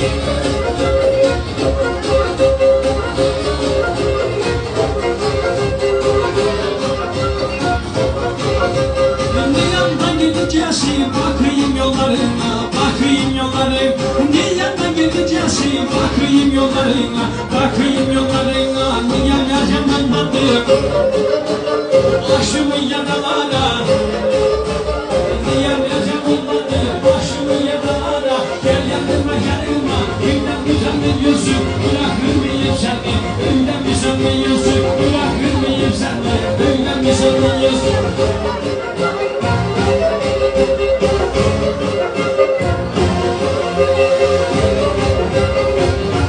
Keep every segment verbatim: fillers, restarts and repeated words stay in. Bakayım yollarına, bakayım yollarına. Dünyadan gideceğim, bakayım yollarına, bakayım yollarına. Dünya yaşamdan bıktık, başımı yaralara. Dünya yaşamdan bıktık, başımı yaralara. Gel yanıma yanıma, günden güzel bir yüzün, bırakır mıyım seni? Günden güzel bir yüzün, bırakır mıyım seni? Günden güzel bir yüzün. Thank you.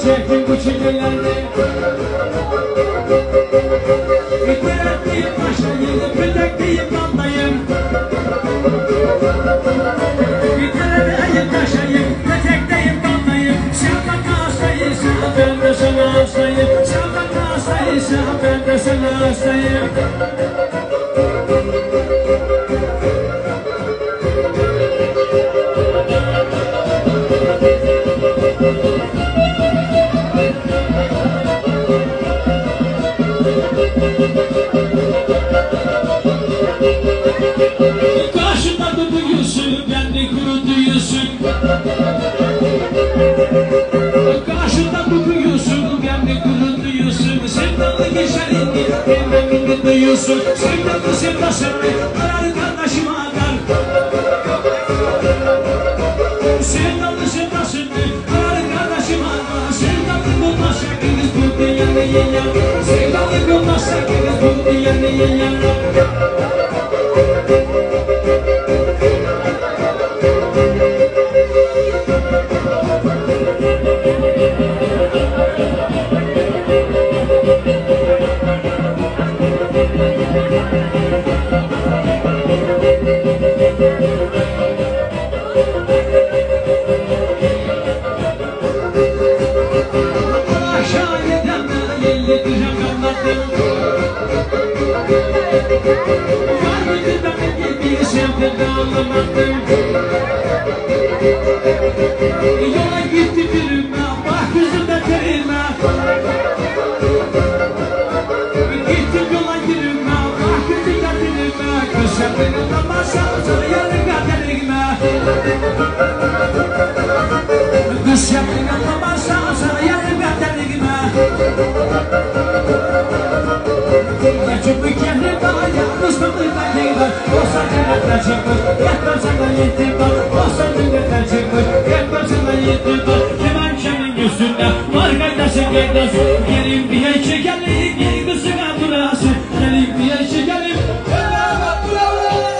Çektim bu çileleri, kendi kürüdüyüsün. Karşıda duruyorsun, kendi kürüdüyüsün. Sevdalı geçer indi, kendi kürüdüyüsün. Sevdalı sevda sevdi, kararı kardeşime atar. Sevdalı sevda sevdi, kararı kardeşime atar. Sevdalı bulmaz şakiriz bu dünyanı yiyen. Sevdalı bulmaz şakiriz bu dünyanı yiyen. Yola gitti birime, bak yüzüme terime. Gittim yola girime, bak yüzüme terime. Kısa benim damasa, sana yarın kaderime. Kısa benim damasa, sana yarın kaderime. Kaçıp bir kere daha yalnız kapıda geyler. Olsa cennetten çıkmış, yetmem sana yetim var. Olsa cennetten çıkmış, yetmem sana yetim var. Hemen şemin gözünde, var kardeşin kardeşin. Gelin diye çekelim, gel kızına durasın. Gelin diye çekelim, gel ama durasın.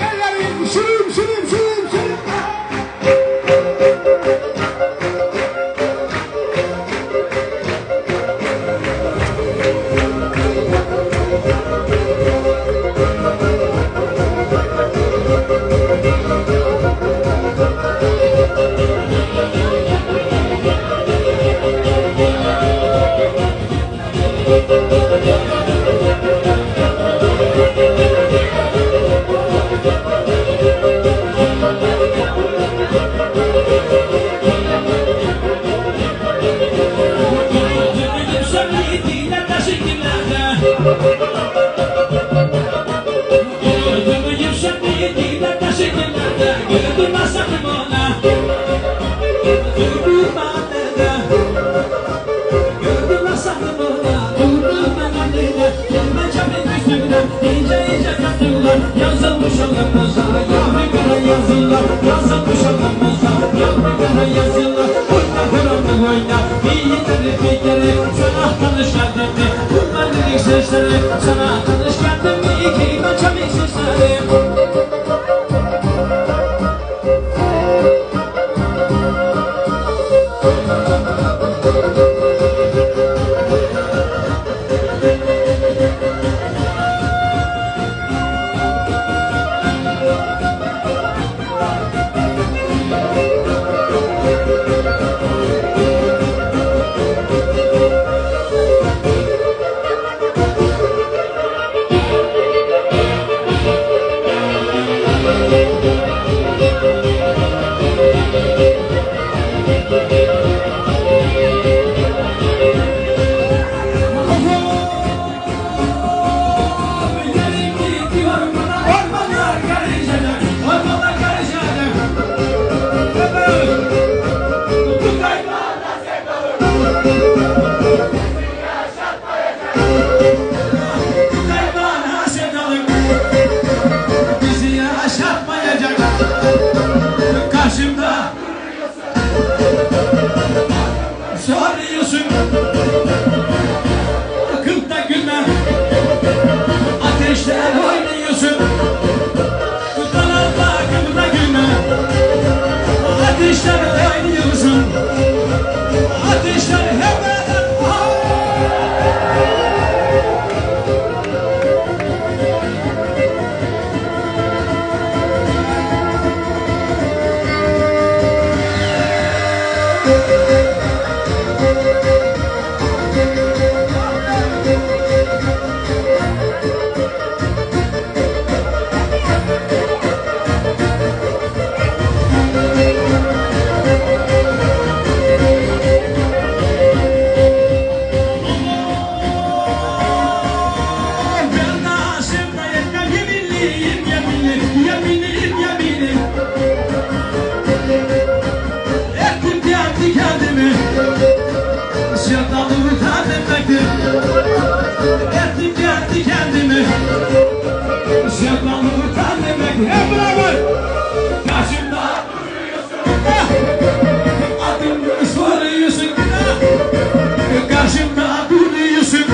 Ellerim, şirin, şirin, şirin. geldim. Ettim geldi kendimi. Şabanımı tanımak. Hep beraber. Karşımda duruyorsun. Adım görüş varıyorsun. Karşımda duruyorsun.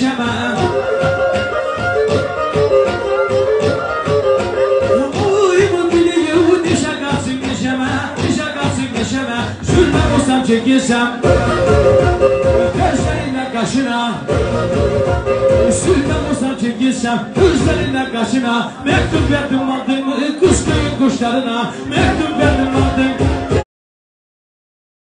جمال أموري مبلي يودي شقاسي من جمال شقاسي من جمال شو المقصم جيسم كشرينا كشنا شو المقصم جيسم كشرينا كشنا مكتوب بدم مادم كشتين كشترنا مكتوب بدم مادم